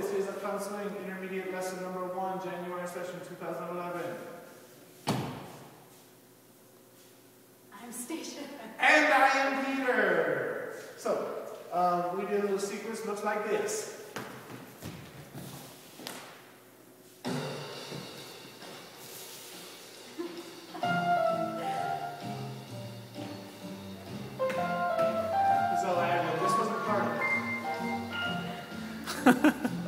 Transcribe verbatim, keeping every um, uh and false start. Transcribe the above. This is a counseling intermediate lesson number one, January session two thousand eleven. I'm Stacia. And I am Peter. So, um, we did a little sequence, looks like this. Ha, ha, ha.